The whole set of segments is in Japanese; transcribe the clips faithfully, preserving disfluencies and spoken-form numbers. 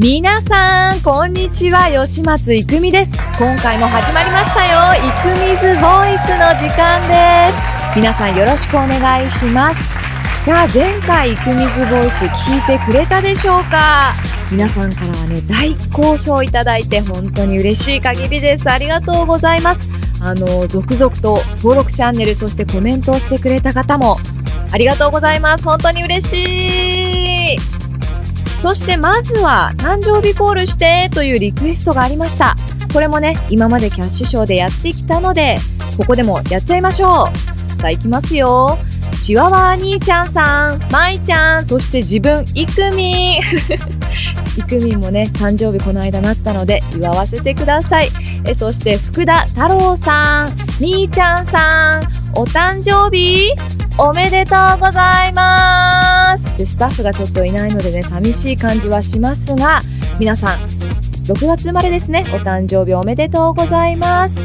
皆さんこんにちは、吉松いくみです。今回も始まりましたよ、いくみずボイスの時間です。皆さんよろしくお願いします。さあ、前回いくみずボイス聞いてくれたでしょうか。皆さんからはね、大好評いただいて本当に嬉しい限りです。ありがとうございます。あの続々と登録チャンネル、そしてコメントをしてくれた方もありがとうございます。本当に嬉しい。そしてまずは誕生日コールしてというリクエストがありました。これもね、今までキャッシュショーでやってきたので、ここでもやっちゃいましょう。さあ、いきますよ。チワワ兄ちゃんさん、まいちゃん、そして自分、いくみんいくみんもね、誕生日この間なったので祝わせてください。えそして福田太郎さん、みーちゃんさん、お誕生日おめでとうございますで、スタッフがちょっといないのでね、寂しい感じはしますが、皆さんろくがつ生まれですね。お誕生日おめでとうございます。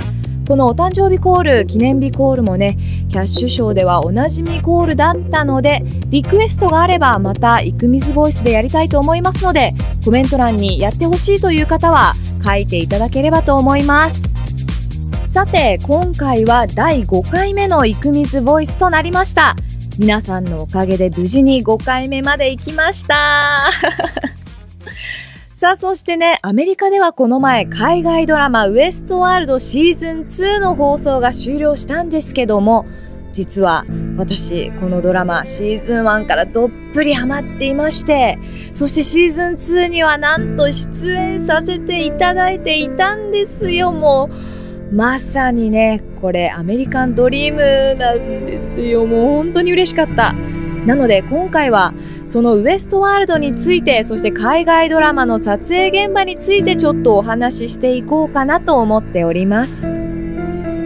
このお誕生日コール、記念日コールもね、キャッシュショーではおなじみコールだったので、リクエストがあればまたいくみずボイスでやりたいと思いますので、コメント欄にやってほしいという方は書いていただければと思います。さて、今回はだいごかいめのいくみずボイスとなりました。皆さんのおかげで無事にごかいめまで行きましたさあ、そしてね、アメリカではこの前、海外ドラマウエストワールドシーズンツーの放送が終了したんですけども、実は私このドラマシーズンワンからどっぷりハマっていまして、そしてシーズンツーにはなんと出演させていただいていたんですよ。もうまさにね、これアメリカンドリームなんですよ。もう本当に嬉しかった。なので今回はそのウエストワールドについて、そして海外ドラマの撮影現場についてちょっとお話ししていこうかなと思っております。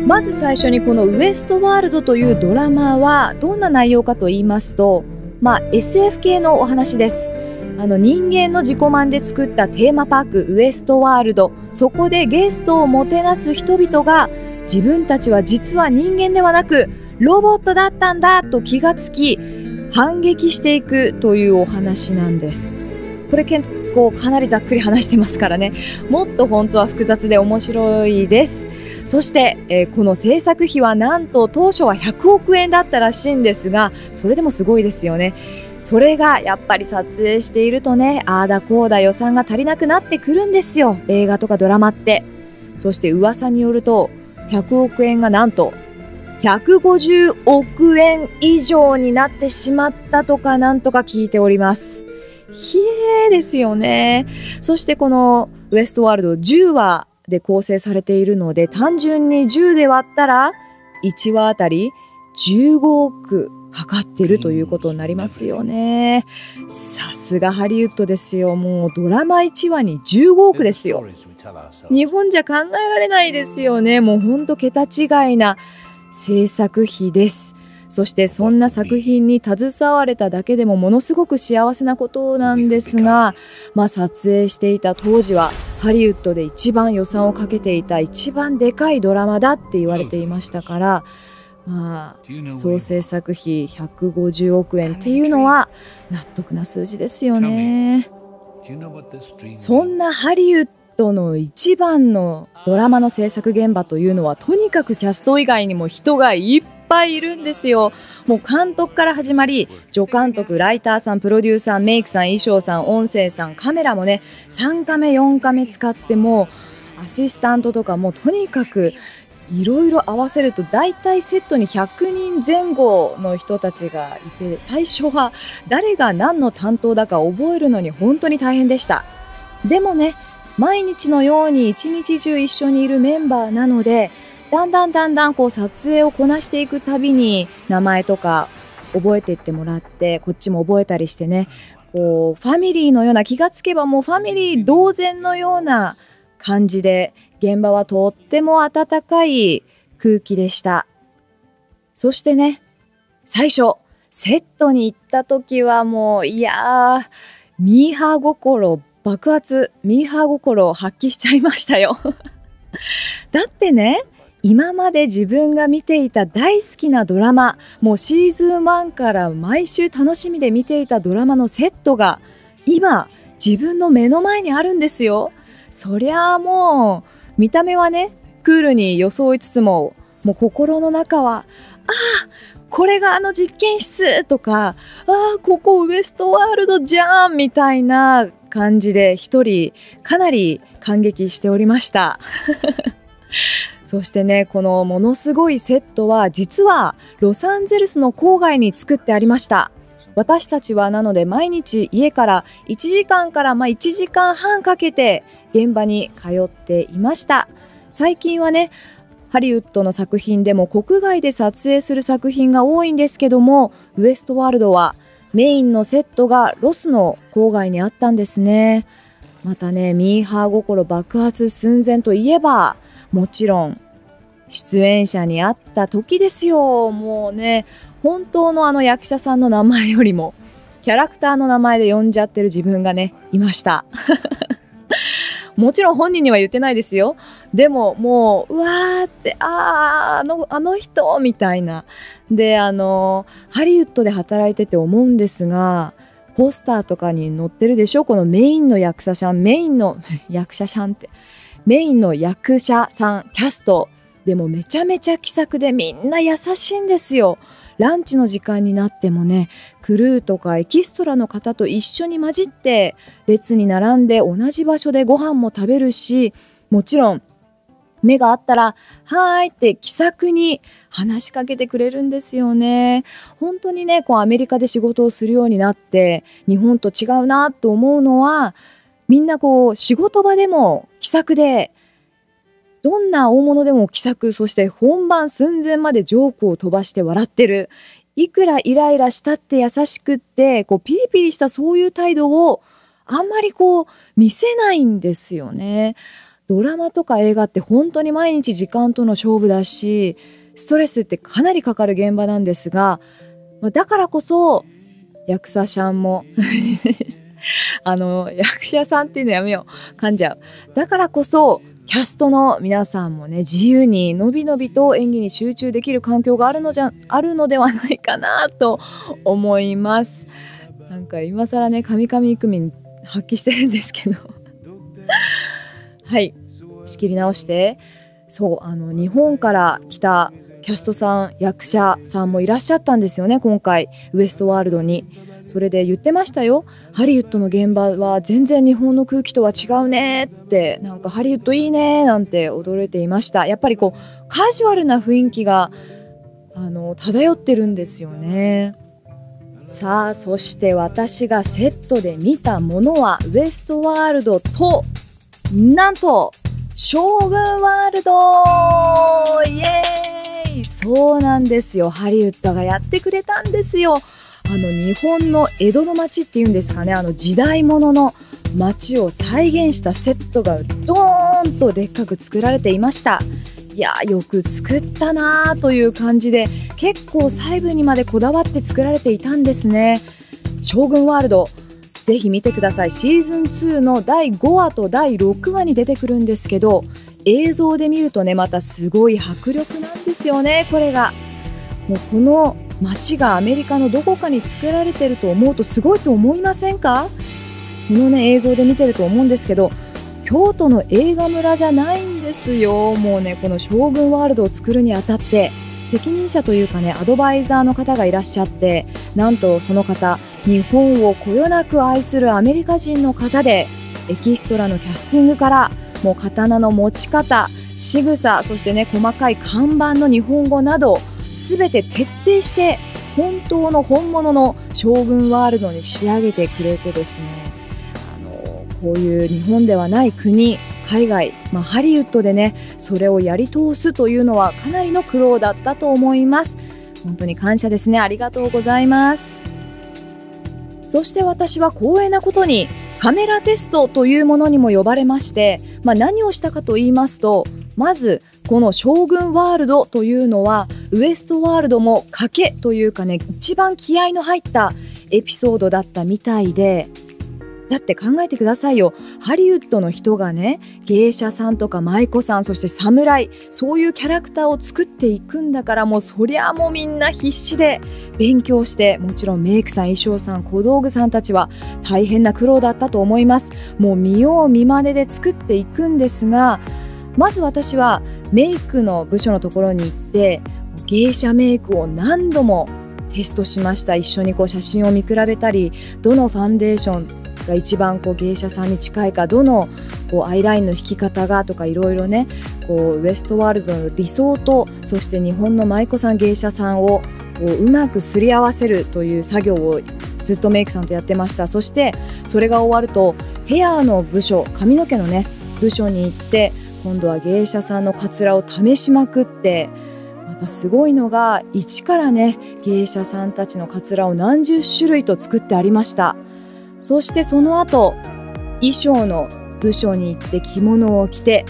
まず最初に、このウエストワールドというドラマはどんな内容かと言いますと、まあ エスエフ 系のお話です。あの人間の自己満で作ったテーマパーク、ウエストワールド。そこでゲストをもてなす人々が、自分たちは実は人間ではなくロボットだったんだと気がつき、反撃していくというお話なんです。これ結構かなりざっくり話してますからね、もっと本当は複雑で面白いです。そして、えー、この制作費はなんと当初はひゃくおくえんだったらしいんですが、それでもすごいですよね。それがやっぱり撮影しているとね、ああだこうだ予算が足りなくなってくるんですよ、映画とかドラマって。そして噂によると、ひゃくおくえんがなんとひゃくごじゅうおくえん以上になってしまったとかなんとか聞いております。ひえーですよね。そしてこのウエストワールドじゅうわで構成されているので、単純にじゅうで割ったらいちわあたりじゅうごおくかかってるということになりますよね。さすがハリウッドですよ。もうドラマいちわにじゅうごおくですよ。日本じゃ考えられないですよね。もうほんと桁違いな制作費です。そしてそんな作品に携われただけでもものすごく幸せなことなんですが、まあ、撮影していた当時はハリウッドで一番予算をかけていた一番でかいドラマだって言われていましたから、まあ、総制作費ひゃくごじゅうおくえんっていうのは納得な数字ですよね。そんなハリウッドの一番のドラマの制作現場というのは、とにかくキャスト以外にも人がいっぱいいるんですよ。もう監督から始まり、助監督、ライターさん、プロデューサー、メイクさん、衣装さん、音声さん、カメラもね、さんカメよんカメ使って、もうアシスタントとか、もうとにかくいろいろ合わせると大体セットにひゃくにんぜん後の人たちがいて、最初は誰が何の担当だか覚えるのに本当に大変でした。でもね、毎日のように一日中一緒にいるメンバーなので、だんだんだんだんこう撮影をこなしていくたびに、名前とか覚えていってもらって、こっちも覚えたりしてね、こうファミリーのような、気がつけばもうファミリー同然のような感じで、現場はとっても温かい空気でした。そしてね、最初セットに行った時はもう、いやー、ミーハー心爆発、ミーハー心を発揮しちゃいましたよだってね、今まで自分が見ていた大好きなドラマ、もうシーズンワンから毎週楽しみで見ていたドラマのセットが、今自分の目の前にあるんですよ。そりゃあもう見た目はねクールに装いつつも、もう心の中は「ああこれがあの実験室!」とか「ああここウエストワールドじゃん!」みたいな感じで一人かなり感激しておりました。そしてね、このものすごいセットは実はロサンゼルスの郊外に作ってありました。私たちはなので毎日家からいちじかんからまあいちじかんはんかけて現場に通っていました。最近はね、ハリウッドの作品でも国外で撮影する作品が多いんですけども、ウエストワールドはメインのセットがロスの郊外にあったんですね。またね、ミーハー心爆発寸前といえば、もちろん、出演者に会った時ですよ。もうね、本当のあの役者さんの名前よりも、キャラクターの名前で呼んじゃってる自分がね、いました。もちろん本人には言ってないですよ。でも、もう、うわーって、あー、あの、あの人みたいな。で、あの、ハリウッドで働いてて思うんですが、ポスターとかに載ってるでしょ?このメインの役者さん、メインの、役者さんって。メインの役者さん、キャスト。でもめちゃめちゃ気さくでみんな優しいんですよ。ランチの時間になってもね、クルーとかエキストラの方と一緒に混じって、列に並んで同じ場所でご飯も食べるし、もちろん、目があったら、はーいって気さくに話しかけてくれるんですよね。本当にね、こうアメリカで仕事をするようになって、日本と違うなと思うのは、みんなこう仕事場でも気さくで、どんな大物でも気さく、そして本番寸前までジョークを飛ばして笑ってる。いくらイライラしたって優しくって、こうピリピリしたそういう態度をあんまりこう見せないんですよね。ドラマとか映画って本当に毎日時間との勝負だし、ストレスってかなりかかる現場なんですが、だからこそ役者さんもあの役者さんっていうのやめよう、噛んじゃう。だからこそキャストの皆さんもね、自由にのびのびと演技に集中できる環境があるのじゃあるのではないかなと思います。なんか今更ね、神々育民発揮してるんですけどはい、仕切り直して、そう、あの日本から来たキャストさん、役者さんもいらっしゃったんですよね、今回ウエストワールドに。それで言ってましたよ。ハリウッドの現場は全然日本の空気とは違うねって、なんかハリウッドいいねなんて驚いていました。やっぱりこうカジュアルな雰囲気があの漂ってるんですよね。さあ、そして私がセットで見たものはウエストワールドと、なんと将軍ワールド!イエーイ!そうなんですよ。ハリウッドがやってくれたんですよ。あの日本の江戸の町っていうんですかね、あの時代物の町を再現したセットがドーンとでっかく作られていました。いやー、よく作ったなーという感じで、結構細部にまでこだわって作られていたんですね。将軍ワールド、ぜひ見てください。シーズンツーのだいごわとだいろくわに出てくるんですけど、映像で見るとね、またすごい迫力なんですよね、これが。もうこの街がアメリカのどこかに作られてると思うとすごいと思いませんか?このね、映像で見てると思うんですけど、京都の映画村じゃないんですよ。もうね、この将軍ワールドを作るにあたって、責任者というかね、アドバイザーの方がいらっしゃって、なんとその方、日本をこよなく愛するアメリカ人の方で、エキストラのキャスティングから、もう刀の持ち方、仕草、そしてね、細かい看板の日本語など、すべて徹底して本当の本物の将軍ワールドに仕上げてくれてですね、あのこういう日本ではない国、海外、まあ、ハリウッドでね、それをやり通すというのはかなりの苦労だったと思います。本当に感謝ですね。ありがとうございます。そして私は光栄なことにカメラテストというものにも呼ばれまして、まあ、何をしたかと言いますと、まずこの将軍ワールドというのはウエストワールドも賭けというかね、一番気合の入ったエピソードだったみたいで、だって考えてくださいよ、ハリウッドの人がね、芸者さんとか舞妓さん、そして侍、そういうキャラクターを作っていくんだから、もうそりゃもうみんな必死で勉強して、もちろんメイクさん、衣装さん、小道具さんたちは大変な苦労だったと思います。もう見よう見まねで作っていくんですが、まず私はメイクの部署のところに行って、芸者メイクを何度もテストしました。一緒にこう写真を見比べたり、どのファンデーションが一番こう芸者さんに近いか、どのこうアイラインの引き方がとか、いろいろね、こうウエストワールドの理想と、そして日本の舞妓さん、芸者さんをこ う, うまくすり合わせるという作業をずっとメイクさんとやってました。そしてそれが終わるとヘアの部署、髪の毛のね部署に行って、今度は芸者さんのカツラを試しまくって、またすごいのが一からね、芸者さんたちのカツラを何十種類と作ってありました。そしてその後衣装の部署に行って着物を着て、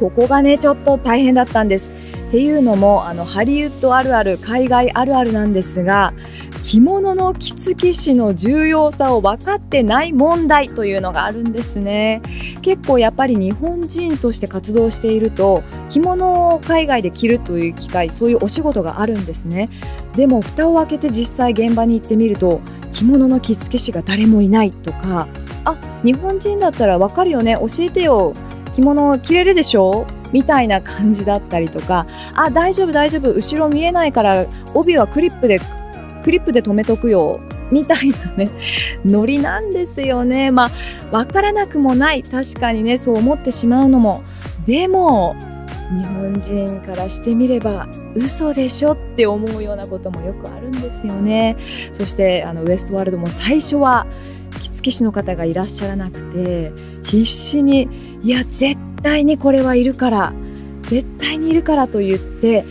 ここがねちょっと大変だったんです。っていうのも、あのハリウッドあるある、海外あるあるなんですが、着物の着付け師の重要さを分かってない問題というのがあるんですね。結構やっぱり日本人として活動していると、着物を海外で着るという機会、そういうお仕事があるんですね。でも蓋を開けて実際現場に行ってみると、着物の着付け師が誰もいないとか、あ、日本人だったら分かるよね、教えてよ、着物を着れるでしょみたいな感じだったりとか、あ、大丈夫大丈夫、後ろ見えないから帯はクリップでクリップで留めとくよみたいなねノリなんですよね。まあ分からなくもない、確かにね、そう思ってしまうのも、でも日本人からしてみれば嘘でしょって思うようなこともよくあるんですよね。そしてあのウエストワールドも最初は着付け師の方がいらっしゃらなくて、必死に「いや絶対にこれはいるから絶対にいるから」と言って、やっ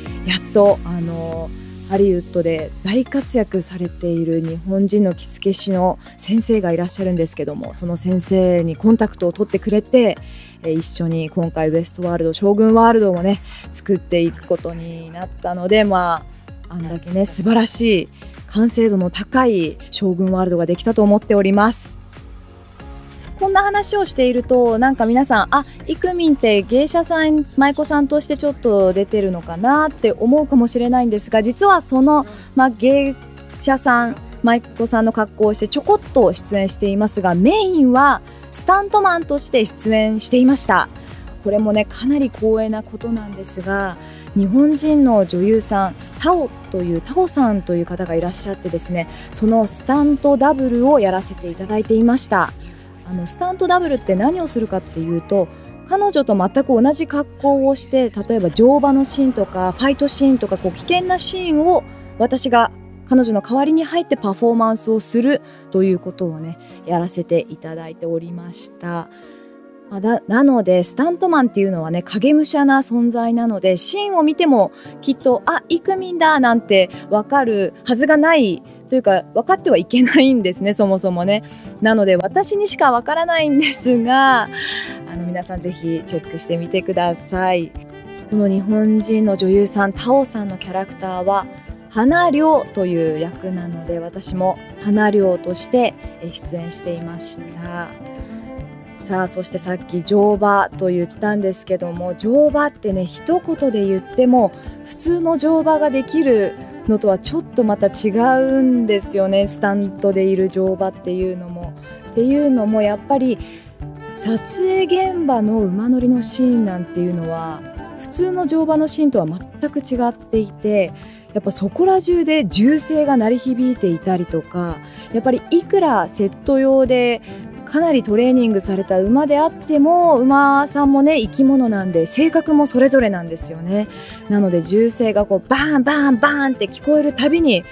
とあのハリウッドで大活躍されている日本人の着付け師の先生がいらっしゃるんですけども、その先生にコンタクトを取ってくれて、一緒に今回ウエストワールド、将軍ワールドをね作っていくことになったので、まああんだけね素晴らしい完成度の高い将軍ワールドができたと思っております。こんな話をしていると、なんか皆さん、あ、イクミンって芸者さん、舞妓さんとしてちょっと出てるのかなって思うかもしれないんですが、実はその、まあ、芸者さん、舞妓さんの格好をしてちょこっと出演していますが、メインはスタントマンとして出演していました。これもねかなり光栄なことなんですが、日本人の女優さん、タオというタオさんという方がいらっしゃってですね、そのスタントダブルをやらせていただいていました。あのスタントダブルって何をするかっていうと、彼女と全く同じ格好をして、例えば乗馬のシーンとかファイトシーンとか、こう危険なシーンを私が彼女の代わりに入ってパフォーマンスをするということをねやらせていただいておりました。な, なのでスタントマンっていうのはね影武者な存在なので、シーンを見てもきっと「あ、イクミンだ」なんて分かるはずがないというか、分かってはいけないんですね、そもそもね。なので私にしか分からないんですが、あの皆さんぜひチェックしてみてください。この日本人の女優さんタオさんのキャラクターは花涼という役なので、私も花涼として出演していました。さあ、そしてさっき乗馬と言ったんですけども、乗馬ってね一言で言っても普通の乗馬ができるのとはちょっとまた違うんですよね、スタントでいる乗馬っていうのも。っていうのもやっぱり撮影現場の馬乗りのシーンなんていうのは普通の乗馬のシーンとは全く違っていて、やっぱそこら中で銃声が鳴り響いていたりとか、やっぱりいくらセット用でかなりトレーニングされた馬であっても、馬さんもね生き物なんで性格もそれぞれなんですよね。なので銃声がこうバーンバーンバーンって聞こえるたびに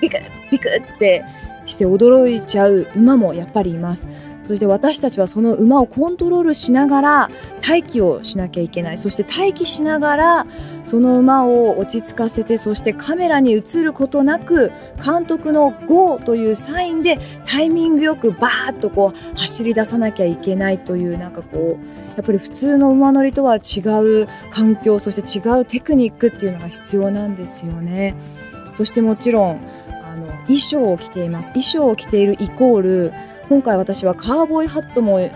ビクッビクッってして驚いちゃう馬もやっぱりいます。そして私たちはその馬をコントロールしながら待機をしなきゃいけない。そして待機しながらその馬を落ち着かせて、そしてカメラに映ることなく監督のゴーというサインでタイミングよくバーッとこう走り出さなきゃいけないという、なんかこうやっぱり普通の馬乗りとは違う環境、そして違うテクニックっていうのが必要なんですよね。そしてもちろんあの衣装を着ています。衣装を着ているイコール今回私はカーボーイハットも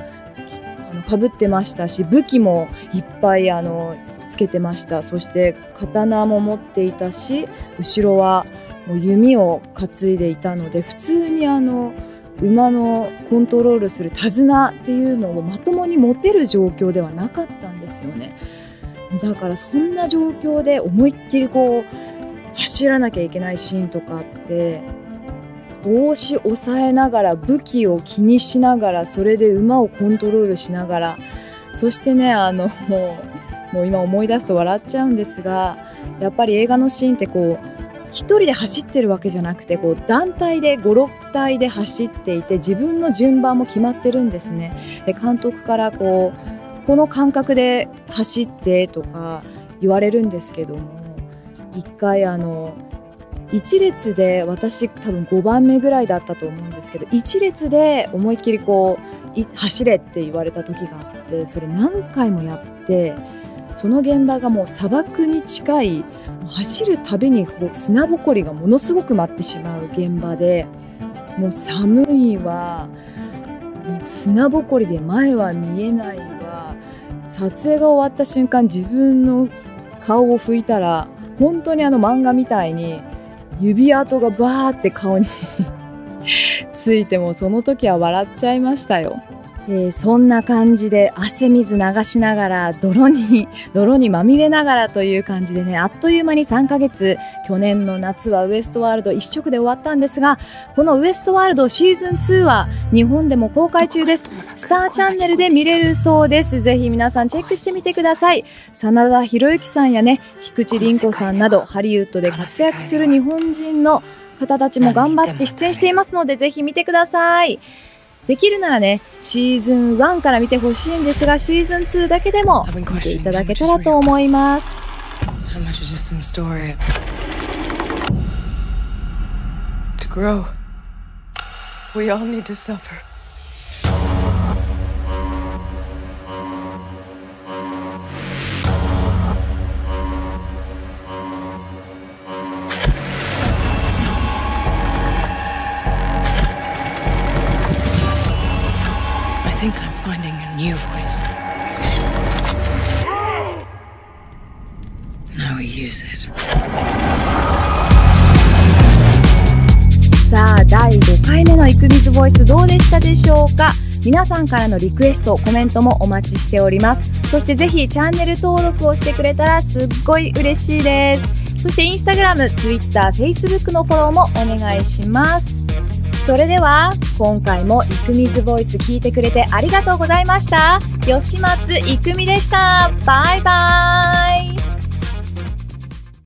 かぶってましたし、武器もいっぱいあのつけてました。そして刀も持っていたし、後ろはもう弓を担いでいたので、普通にあの馬のコントロールする手綱っていうのをまともに持てる状況ではなかったんですよね。だからそんな状況で思いっきりこう走らなきゃいけないシーンとかあって、帽子押さえながら武器を気にしながら、それで馬をコントロールしながら、そしてねあのもう、もう今思い出すと笑っちゃうんですが、やっぱり映画のシーンってこう一人で走ってるわけじゃなくて、こう団体でご、ろくたいで走っていて、自分の順番も決まってるんですね。で監督からこうこの感覚で走ってとか言われるんですけども、一回あの一列で私多分ごばんめぐらいだったと思うんですけど、一列で思いっきりこう走れって言われた時があって、それ何回もやって、その現場がもう砂漠に近い、走るたびにこう砂ぼこりがものすごく舞ってしまう現場で、もう寒いわ、砂ぼこりで前は見えないわ、撮影が終わった瞬間自分の顔を拭いたら本当にあの漫画みたいに指跡がバーって顔について、もうその時は笑っちゃいましたよ。えー、そんな感じで汗水流しながら泥に泥にまみれながらという感じでね、あっという間にさんかげつ、去年の夏はウエストワールド一色で終わったんですが、このウエストワールドシーズンツーは日本でも公開中です。スターチャンネルで見れるそうです。ぜひ皆さんチェックしてみてください。真田広之さんやね、菊池凛子さんなどハリウッドで活躍する日本人の方たちも頑張って出演していますので、ぜひ見てください。できるならね、シーズンワンから見てほしいんですが、シーズンツーだけでも見ていただけたらと思います。I think I'm finding a new voice. Now we use it. さあ、だいごかいめのイクミズボイスどうでしたでしょうか。皆さんからのリクエスト、コメントもお待ちしております。そしてぜひチャンネル登録をしてくれたらすっごい嬉しいです。そしてインスタグラム、ツイッター、フェイスブックのフォローもお願いします。それでは今回もイクミズボイス聞いてくれてありがとうございました。吉松いくみでした。バイバイ。